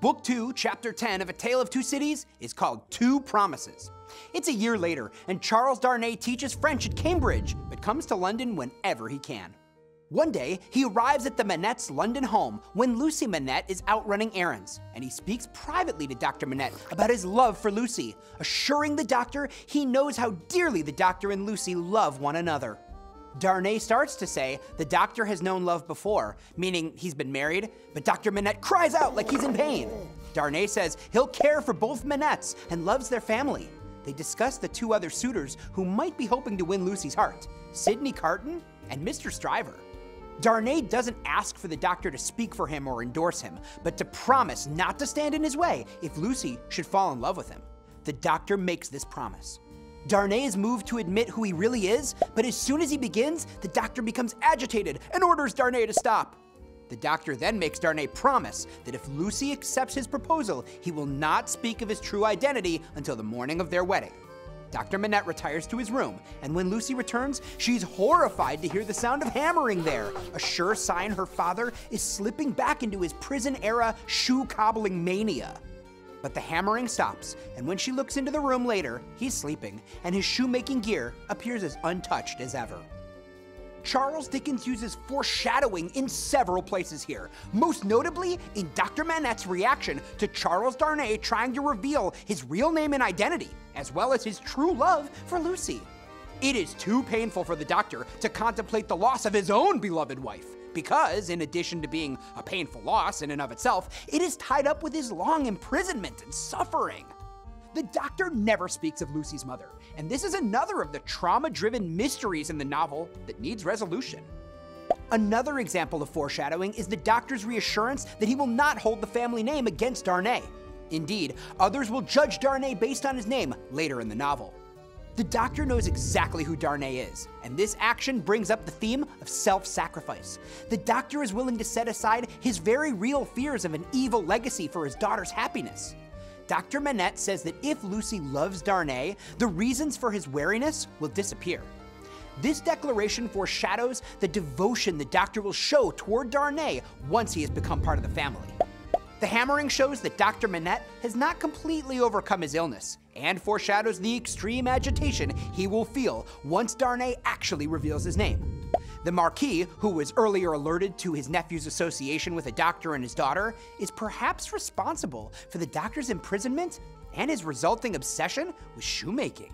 Book 2, Chapter 10 of A Tale of Two Cities is called Two Promises. It's a year later, and Charles Darnay teaches French at Cambridge, but comes to London whenever he can. One day, he arrives at the Manette's London home when Lucie Manette is out running errands, and he speaks privately to Dr. Manette about his love for Lucie, assuring the doctor he knows how dearly the doctor and Lucie love one another. Darnay starts to say the doctor has known love before, meaning he's been married, but Dr. Manette cries out like he's in pain. Darnay says he'll care for both Manettes and loves their family. They discuss the two other suitors who might be hoping to win Lucie's heart, Sydney Carton and Mr. Stryver. Darnay doesn't ask for the doctor to speak for him or endorse him, but to promise not to stand in his way if Lucie should fall in love with him. The doctor makes this promise. Darnay is moved to admit who he really is, but as soon as he begins, the doctor becomes agitated and orders Darnay to stop. The doctor then makes Darnay promise that if Lucie accepts his proposal, he will not speak of his true identity until the morning of their wedding. Dr. Manette retires to his room, and when Lucie returns, she's horrified to hear the sound of hammering there, a sure sign her father is slipping back into his prison-era shoe-cobbling mania. But the hammering stops, and when she looks into the room later, he's sleeping, and his shoemaking gear appears as untouched as ever. Charles Dickens uses foreshadowing in several places here, most notably in Dr. Manette's reaction to Charles Darnay trying to reveal his real name and identity, as well as his true love for Lucie. It is too painful for the doctor to contemplate the loss of his own beloved wife, because, in addition to being a painful loss in and of itself, it is tied up with his long imprisonment and suffering. The doctor never speaks of Lucie's mother, and this is another of the trauma-driven mysteries in the novel that needs resolution. Another example of foreshadowing is the doctor's reassurance that he will not hold the family name against Darnay. Indeed, others will judge Darnay based on his name later in the novel. The doctor knows exactly who Darnay is, and this action brings up the theme of self-sacrifice. The doctor is willing to set aside his very real fears of an evil legacy for his daughter's happiness. Dr. Manette says that if Lucie loves Darnay, the reasons for his wariness will disappear. This declaration foreshadows the devotion the doctor will show toward Darnay once he has become part of the family. The hammering shows that Dr. Manette has not completely overcome his illness, and foreshadows the extreme agitation he will feel once Darnay actually reveals his name. The Marquis, who was earlier alerted to his nephew's association with a doctor and his daughter, is perhaps responsible for the doctor's imprisonment and his resulting obsession with shoemaking.